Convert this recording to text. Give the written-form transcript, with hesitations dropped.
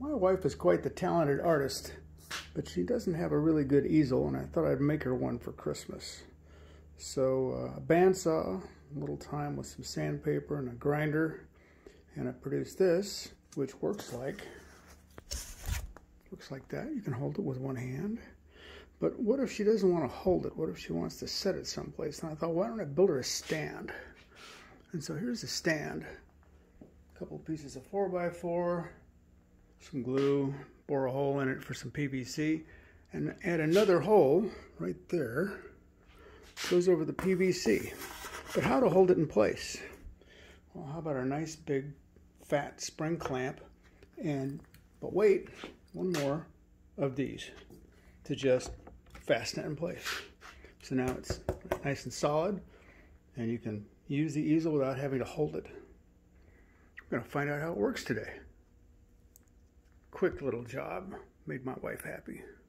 My wife is quite the talented artist, but she doesn't have a really good easel, and I thought I'd make her one for Christmas. So a bandsaw, a little time with some sandpaper and a grinder, and I produced this, which looks like that. You can hold it with one hand. But what if she doesn't want to hold it? What if she wants to set it someplace? And I thought, why don't I build her a stand? And so here's the stand. A couple pieces of 4x4, some glue, bore a hole in it for some PVC, and add another hole right there. Goes over the PVC. But how to hold it in place? Well, how about a nice big fat spring clamp, but wait, one more of these to just fasten it in place. So now it's nice and solid, and you can use the easel without having to hold it. We're going to find out how it works today. Quick little job. Made my wife happy.